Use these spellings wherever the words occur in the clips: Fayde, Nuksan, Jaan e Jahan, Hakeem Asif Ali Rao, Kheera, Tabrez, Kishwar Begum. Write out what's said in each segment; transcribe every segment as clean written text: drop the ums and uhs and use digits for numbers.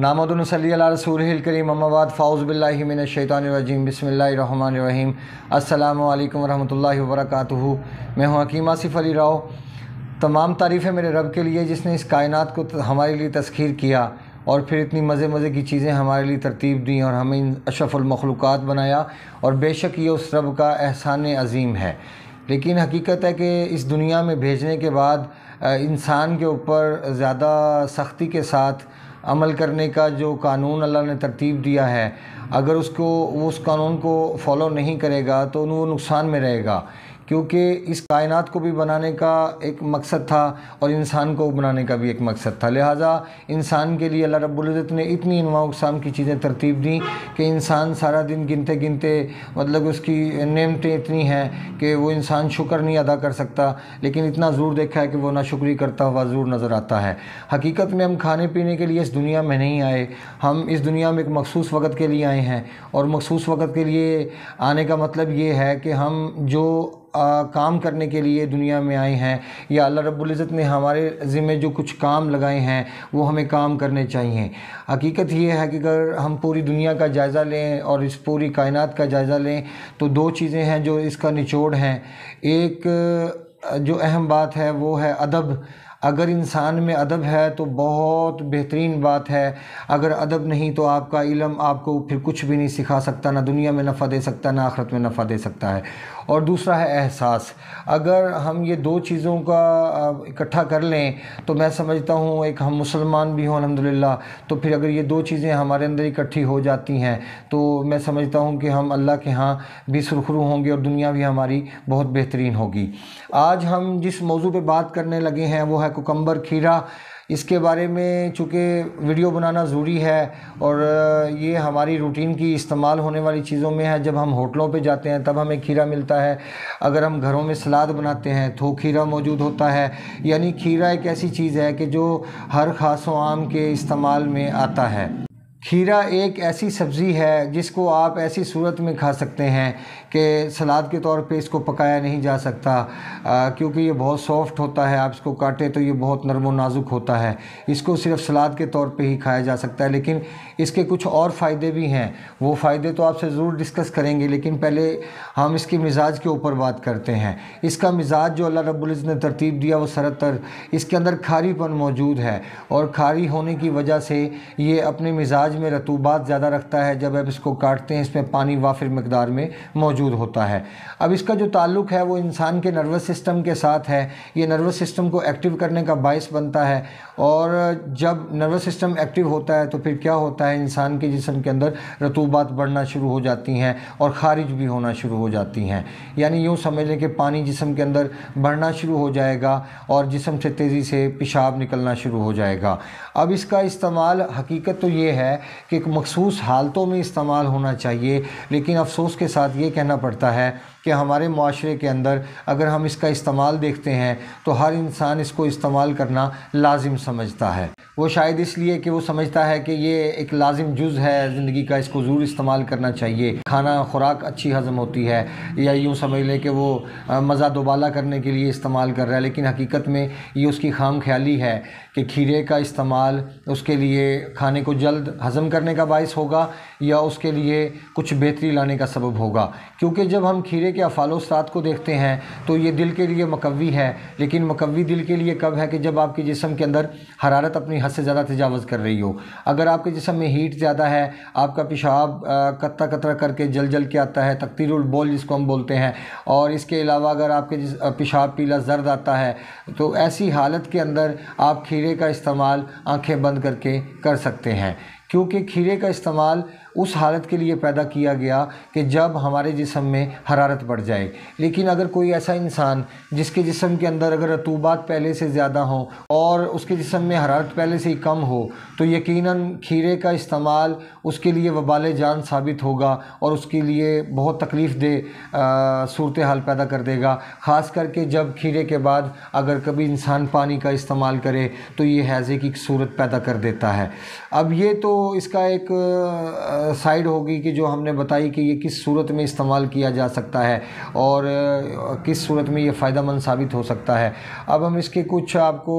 नामदन सल्लल्लाहु अला रसूलिल करीम अम्माबाद फ़ाउज़ बिल्लाहि मिनश शैतानिर रजीम बिस्मिल्लाहिर रहमानिर रहीम। अस्सलामु अलैकुम वरहमतुल्लाहि वबरकातुहू। मैं हूँ हकीम आसिफ अली राव। तमाम तारीफ़ें मेरे रब के लिए जिसने इस कायनात को हमारे लिए तस्खीर किया और फिर इतनी मज़े की चीज़ें हमारे लिए तरतीब दी और हमें इन अशरफुल मखलूक़ात बनाया, और बेशक ये उस रब का एहसान अज़ीम है। लेकिन हकीकत है कि इस दुनिया में भेजने के बाद इंसान के ऊपर ज़्यादा सख्ती के साथ अमल करने का जो कानून अल्लाह ने तरतीब दिया है, अगर वो उस कानून को फॉलो नहीं करेगा तो वो नुकसान में रहेगा, क्योंकि इस कायनात को भी बनाने का एक मकसद था और इंसान को बनाने का भी एक मकसद था। लिहाजा इंसान के लिए अल्लाह रब्बुल इज़्ज़त ने इतनी अनवाउ अक़साम की चीज़ें तरतीब दी कि इंसान सारा दिन गिनते गिनते, मतलब उसकी नेमतें इतनी हैं कि वो इंसान शुक्र नहीं अदा कर सकता, लेकिन इतना ज़रूर देखा है कि वो नाशुक्री करता हुआ ज़रूर नज़र आता है। हकीकत में हम खाने पीने के लिए इस दुनिया में नहीं आए, हम इस दुनिया में एक मखसूस वक़्त के लिए आए हैं, और मखसूस वक़्त के लिए आने का मतलब ये है कि हम जो काम करने के लिए दुनिया में आए हैं या अल्लाह रब्बुल इज़्ज़त ने हमारे ज़िम्मे जो कुछ काम लगाए हैं वो हमें काम करने चाहिए। हकीकत ये है कि अगर हम पूरी दुनिया का जायज़ा लें और इस पूरी कायनात का जायज़ा लें तो दो चीज़ें हैं जो इसका निचोड़ हैं। एक जो अहम बात है वो है अदब। अगर इंसान में अदब है तो बहुत बेहतरीन बात है, अगर अदब नहीं तो आपका इल्म आपको फिर कुछ भी नहीं सिखा सकता, ना दुनिया में नफ़ा दे सकता ना आखिरत में नफ़ा दे सकता है। और दूसरा है एहसास। अगर हम ये दो चीज़ों का इकट्ठा कर लें तो मैं समझता हूँ एक हम मुसलमान भी हों अल्हम्दुलिल्लाह, तो फिर अगर ये दो चीज़ें हमारे अंदर इकट्ठी हो जाती हैं तो मैं समझता हूँ कि हम अल्लाह के यहाँ भी सुरखरू होंगे और दुनिया भी हमारी बहुत बेहतरीन होगी। आज हम जिस मौजू पर बात करने लगे हैं वो है कुकम्बर, खीरा। इसके बारे में चूँकि वीडियो बनाना ज़रूरी है और ये हमारी रूटीन की इस्तेमाल होने वाली चीज़ों में है। जब हम होटलों पे जाते हैं तब हमें खीरा मिलता है, अगर हम घरों में सलाद बनाते हैं तो खीरा मौजूद होता है। यानी खीरा एक ऐसी चीज़ है कि जो हर खास आम के इस्तेमाल में आता है। खीरा एक ऐसी सब्ज़ी है जिसको आप ऐसी सूरत में खा सकते हैं कि सलाद के तौर पे इसको पकाया नहीं जा सकता, क्योंकि ये बहुत सॉफ्ट होता है। आप इसको काटें तो ये बहुत नरम व नाजुक होता है, इसको सिर्फ सलाद के तौर पे ही खाया जा सकता है। लेकिन इसके कुछ और फ़ायदे भी हैं, वो फ़ायदे तो आपसे ज़रूर डिस्कस करेंगे, लेकिन पहले हम इसके मिजाज के ऊपर बात करते हैं। इसका मिजाज जो अल्लाह रब्बुल इज़्ज़त ने तरतीब दिया वो सरतर इसके अंदर खारीपन मौजूद है, और खारी होने की वजह से ये अपने मिजाज में रतूबात ज़्यादा रखता है। जब आप इसको काटते हैं इसमें पानी वाफिर मकदार में मौजूद होता है। अब इसका जो ताल्लुक़ है वो इंसान के नर्वस सिस्टम के साथ है। ये नर्वस सिस्टम को एक्टिव करने का बायस बनता है, और जब नर्वस सिस्टम एक्टिव होता है तो फिर क्या होता है, इंसान के जिस्म के अंदर रतूबात बढ़ना शुरू हो जाती हैं और ख़ारिज भी होना शुरू हो जाती हैं। यानी यूँ समझ लें कि पानी जिस्म के अंदर बढ़ना शुरू हो जाएगा और जिस्म से तेज़ी से पेशाब निकलना शुरू हो जाएगा। अब इसका इस्तेमाल हकीकत तो ये है कि एक मखसूस हालतों में इस्तेमाल होना चाहिए, लेकिन अफसोस के साथ ये कहना पड़ता है कि हमारे माशरे के अंदर अगर हम इसका इस्तेमाल देखते हैं तो हर इंसान इसको इस्तेमाल करना लाजिम समझता है। वो शायद इसलिए कि वो समझता है कि ये एक लाजिम जुज़ है ज़िंदगी का, इसको ज़रूर इस्तेमाल करना चाहिए। खाना खुराक अच्छी हज़म होती है, या यूँ समझ लें कि वो मज़ा दोबाला करने के लिए इस्तेमाल कर रहा है, लेकिन हकीकत में ये उसकी खाम ख्याली है कि खीरे का इस्तेमाल उसके लिए खाने को जल्द हज़म करने का बायस होगा या उसके लिए कुछ बेहतरी लाने का सबब होगा। क्योंकि जब हम खीरे के अफ़ालोसरात को देखते हैं तो ये दिल के लिए मकवी है, लेकिन मकवी दिल के लिए कब है कि जब आपके जिस्म के अंदर हरारत अपनी हद से ज़्यादा तजावज़ कर रही हो। अगर आपके जिस्म में हीट ज़्यादा है, आपका पेशाब कतरा कतरा करके जल जल के आता है, तकतीरुल बोल जिसको हम बोलते हैं, और इसके अलावा अगर आपके पेशाब पीला जर्द आता है, तो ऐसी हालत के अंदर आप खीरे का इस्तेमाल आँखें बंद करके कर सकते हैं, क्योंकि खीरे का इस्तेमाल उस हालत के लिए पैदा किया गया कि जब हमारे जिस्म में हरारत बढ़ जाए। लेकिन अगर कोई ऐसा इंसान जिसके जिस्म के अंदर अगर रतूबात पहले से ज़्यादा हो और उसके जिस्म में हरारत पहले से ही कम हो, तो यकीनन खीरे का इस्तेमाल उसके लिए वबाल जान साबित होगा और उसके लिए बहुत तकलीफ़ देह सूरत हाल पैदा कर देगा। ख़ास करके जब खीरे के बाद अगर कभी इंसान पानी का इस्तेमाल करे तो ये हैज़े की सूरत पैदा कर देता है। अब ये तो इसका एक साइड होगी कि जो हमने बताई कि ये किस सूरत में इस्तेमाल किया जा सकता है और किस सूरत में ये फ़ायदेमंद साबित हो सकता है। अब हम इसके कुछ आपको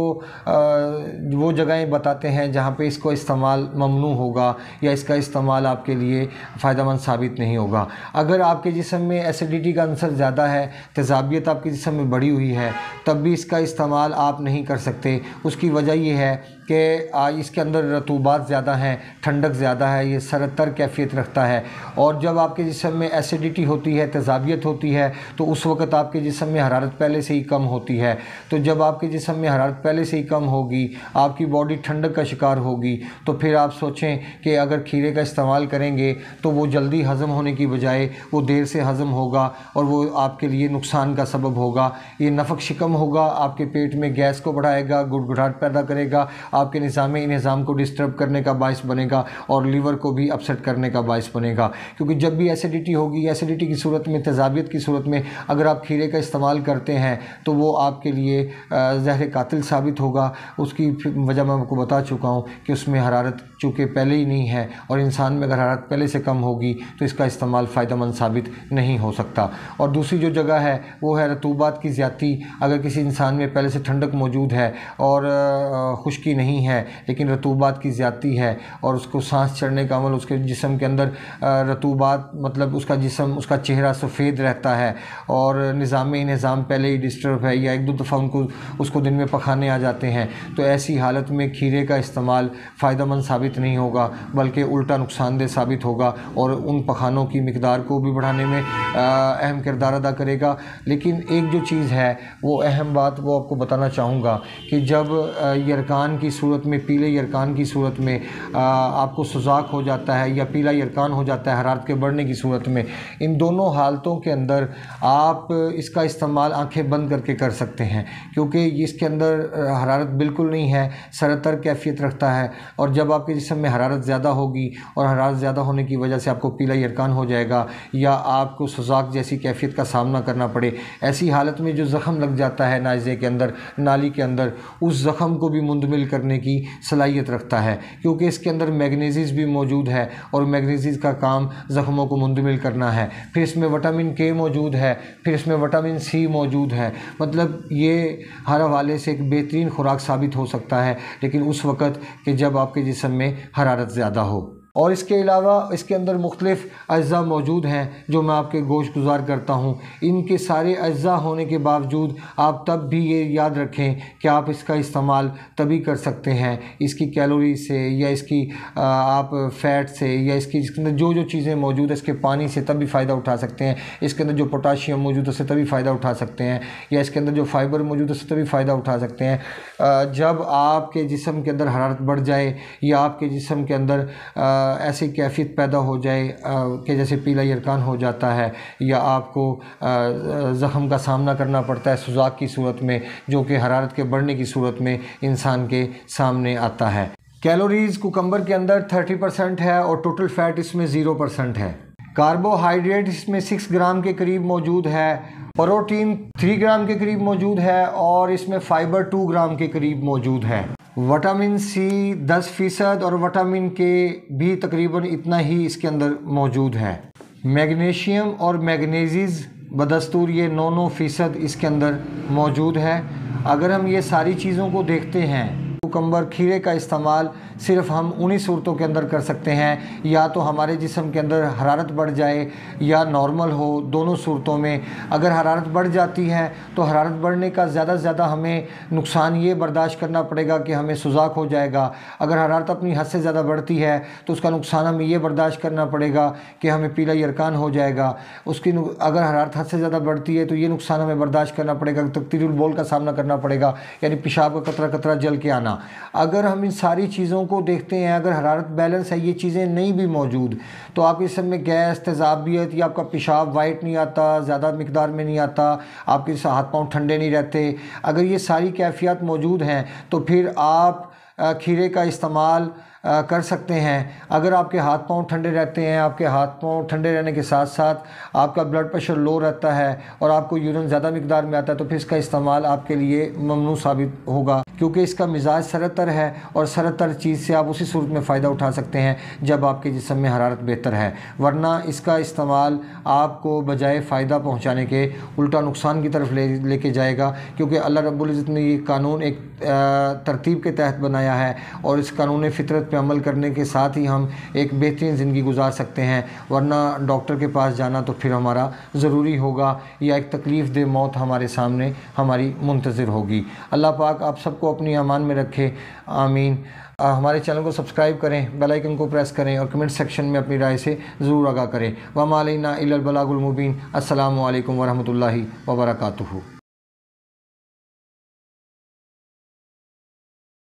वो जगहें बताते हैं जहाँ पे इसको इस्तेमाल ममनू होगा या इसका इस्तेमाल आपके लिए फ़ायदेमंद साबित नहीं होगा। अगर आपके जिस्म में एसिडिटी का अंसर ज़्यादा है, तेज़ाबियत आपके जिस्म में बढ़ी हुई है, तब भी इसका इस्तेमाल आप नहीं कर सकते। उसकी वजह यह है कि इसके अंदर रतूबात ज़्यादा हैं, ठंडक ज़्यादा है, ये सरतर कैफियत रखता है। और जब आपके जिस्म में एसिडिटी होती है, तेज़ाबियत होती है, तो उस वक़्त आपके जिस्म में हरारत पहले से ही कम होती है। तो जब आपके जिस्म में हरारत पहले से ही कम होगी, आपकी बॉडी ठंडक का शिकार होगी, तो फिर आप सोचें कि अगर खीरे का इस्तेमाल करेंगे तो वो जल्दी हज़म होने की बजाय वो देर से हज़म होगा और वो आपके लिए नुकसान का सबब होगा। ये नफक शिकम होगा, आपके पेट में गैस को बढ़ाएगा, गुड़गुड़ाहट पैदा करेगा, आपके निज़ामे निज़ाम को डिस्टर्ब करने का बायस बनेगा और लीवर को भी अपसेट करने का बायस बनेगा। क्योंकि जब भी एसिडिटी होगी, एसिडिटी की सूरत में, तेज़ाबियत की सूरत में अगर आप खीरे का इस्तेमाल करते हैं तो वो आपके लिए जहर कातिल साबित होगा। उसकी वजह मैं आपको बता चुका हूँ कि उसमें हरारत चूँकि पहले ही नहीं है, और इंसान में अगर हरारत पहले से कम होगी तो इसका इस्तेमाल फ़ायदेमंद साबित नहीं हो सकता। और दूसरी जो जगह है वो है रतूबात की ज़्यादती। अगर किसी इंसान में पहले से ठंडक मौजूद है और खुश्की नहीं है लेकिन रतूबात की ज़्यादती है और उसको सांस चढ़ने का अमल, उसके जिस्म के अंदर रतूबात, मतलब उसका जिस्म, उसका चेहरा सफ़ेद रहता है और निज़ाम पहले ही डिस्टर्ब है या एक दो दफ़ा उनको उसको दिन में पखाने आ जाते हैं, तो ऐसी हालत में खीरे का इस्तेमाल फ़ायदेमंद साबित नहीं होगा बल्कि उल्टा नुकसानदेह साबित होगा और उन पखानों की मिकदार को भी बढ़ाने में अहम किरदार अदा करेगा। लेकिन एक जो चीज़ है वो अहम बात वो आपको बताना चाहूँगा कि जब यरकान की सूरत में, पीले यरकान की सूरत में आपको सुजाक हो जाता है या पीला यरकान हो जाता है हरारत के बढ़ने की सूरत में, इन दोनों हालतों के अंदर आप इसका इस्तेमाल आंखें बंद करके कर सकते हैं क्योंकि इसके अंदर हरारत बिल्कुल नहीं है, सरतर कैफियत रखता है। और जब आपके जिस्म में हरारत ज़्यादा होगी और हरारत ज़्यादा होने की वजह से आपको पीला यरकान हो जाएगा या आपको सुजाक जैसी कैफियत का सामना करना पड़े, ऐसी हालत में जो ज़ख़म लग जाता है नाज़े के अंदर, नाली के अंदर, उस ज़ख़म को भी मुंदमिल करने की सलाहियत रखता है क्योंकि इसके अंदर मैगनीज़ भी मौजूद है और मैगनीज़ का काम ज़ख़मों को मुंदमिल करना है। फिर इसमें विटामिन के मौजूद है, फिर इसमें विटामिन सी मौजूद है। मतलब ये हर हवाले से एक बेहतरीन खुराक साबित हो सकता है लेकिन उस वक़्त कि जब आपके जिस्म में हरारत ज़्यादा हो। और इसके अलावा इसके अंदर मुख्तलिफ़ अज्जा मौजूद हैं जो मैं आपके गोश गुजार करता हूँ। इनके सारे अज्जा होने के बावजूद आप तब भी ये याद रखें कि आप इसका इस्तेमाल तभी कर सकते हैं, इसकी कैलोरी से या इसकी आप फैट से या इसके अंदर जो जो चीज़ें मौजूद है, इसके पानी से तभी फ़ायदा उठा सकते हैं, इसके अंदर जो पोटाशियम मौजूद है उससे तभी फ़ायदा उठा सकते हैं या इसके अंदर जो फ़ाइबर मौजूद है उससे तभी फ़ायदा उठा सकते हैं। जब आपके जिस्म के अंदर हरारत बढ़ जाए या आपके जिस्म के अंदर ऐसी कैफियत पैदा हो जाए कि जैसे पीला यरकान हो जाता है या आपको ज़ख़म का सामना करना पड़ता है सुजाक की सूरत में, जो कि हरारत के बढ़ने की सूरत में इंसान के सामने आता है। कैलोरीज़ कुकम्बर के अंदर 30% है और टोटल फ़ैट इसमें 0% है। कार्बोहाइड्रेट इसमें 6 ग्राम के करीब मौजूद है, प्रोटीन 3 ग्राम के करीब मौजूद है और इसमें फ़ाइबर 2 ग्राम के करीब मौजूद है। विटामिन सी 10% और विटामिन के भी तकरीबन इतना ही इसके अंदर मौजूद है। मैग्नीशियम और मैगनीज़ बदस्तूर ये 9% इसके अंदर मौजूद है। अगर हम ये सारी चीज़ों को देखते हैं, कुकम्बर खीरे का इस्तेमाल सिर्फ हम उन्हीं सूरतों के अंदर कर सकते हैं, या तो हमारे जिस्म के अंदर हरारत बढ़ जाए या नॉर्मल हो, दोनों सूरतों में। अगर हरारत बढ़ जाती है तो हरारत बढ़ने का ज़्यादा से ज़्यादा हमें नुकसान ये बर्दाश्त करना पड़ेगा कि हमें सुजाक हो जाएगा। अगर हरारत अपनी हद से ज़्यादा बढ़ती है तो उसका नुकसान हमें ये बर्दाश्त करना पड़ेगा कि हमें पीला यरकान हो जाएगा। अगर हरारत हद से ज़्यादा बढ़ती है तो ये नुकसान हमें बर्दाश्त करना पड़ेगा, तकदीरुल बोल का सामना करना पड़ेगा, यानी पेशाब का कतरा कतरा जल के आना। अगर हम इन सारी चीज़ों को देखते हैं, अगर हरारत बैलेंस है, ये चीज़ें नहीं भी मौजूद, तो आप इस सब में गैस, तेज़ाबियत या आपका पेशाब वाइट नहीं आता, ज़्यादा मिकदार में नहीं आता, आपके हाथ पाँव ठंडे नहीं रहते, अगर ये सारी कैफियत मौजूद हैं तो फिर आप खीरे का इस्तेमाल कर सकते हैं। अगर आपके हाथ पाँव ठंडे रहते हैं, आपके हाथ पाँव ठंडे रहने के साथ साथ आपका ब्लड प्रेशर लो रहता है और आपको यूरिन ज़्यादा मिकदार में आता है, तो फिर इसका इस्तेमाल आपके लिए ममनू साबित होगा, क्योंकि इसका मिजाज सरतर है और सरतर चीज़ से आप उसी सूरत में फ़ायदा उठा सकते हैं जब आपके जिस्म में हरारत बेहतर है, वरना इसका इस्तेमाल आपको बजाय फ़ायदा पहुँचाने के उल्टा नुकसान की तरफ लेके जाएगा, क्योंकि अल्लाह रब्बुल इज़्ज़त ने ये कानून एक तरतीब के तहत बनाया है और इस कानून फ़ितरत पे अमल करने के साथ ही हम एक बेहतरीन ज़िंदगी गुजार सकते हैं, वरना डॉक्टर के पास जाना तो फिर हमारा ज़रूरी होगा या एक तकलीफ़ दे मौत हमारे सामने हमारी मुंतज़िर होगी। अल्लाह पाक आप सबको अपनी अमान में रखे, आमीन। हमारे चैनल को सब्सक्राइब करें, बेल आइकन को प्रेस करें और कमेंट सेक्शन में अपनी राय से ज़रूर आगाह करें। व मा अलैना इल्लल बलागुल मुबीन। अस्सलामु अलैकुम वरहमतुल्लाहि वबरकातुहू।